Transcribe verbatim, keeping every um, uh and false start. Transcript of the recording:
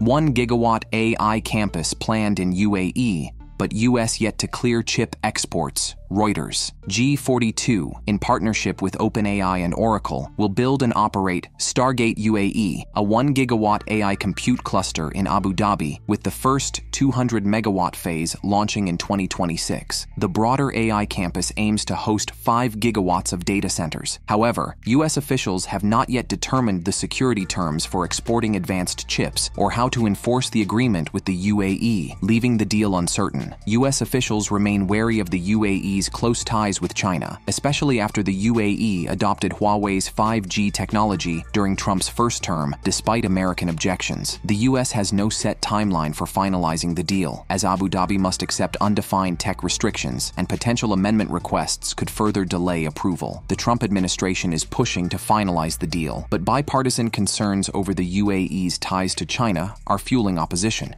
One gigawatt A I campus planned in U A E, but U S yet to clear chip exports, Reuters. G forty-two, in partnership with OpenAI and Oracle, will build and operate Stargate U A E, a one gigawatt A I compute cluster in Abu Dhabi, with the first two hundred megawatt phase launching in twenty twenty-six. The broader A I campus aims to host five gigawatts of data centers. However, U S officials have not yet determined the security terms for exporting advanced chips or how to enforce the agreement with the U A E, leaving the deal uncertain. U S officials remain wary of the U A E's close ties with China, especially after the U A E adopted Huawei's five G technology during Trump's first term, despite American objections. The U S has no set timeline for finalizing the deal, as Abu Dhabi must accept undefined tech restrictions, and potential amendment requests could further delay approval. The Trump administration is pushing to finalize the deal, but bipartisan concerns over the U A E's ties to China are fueling opposition.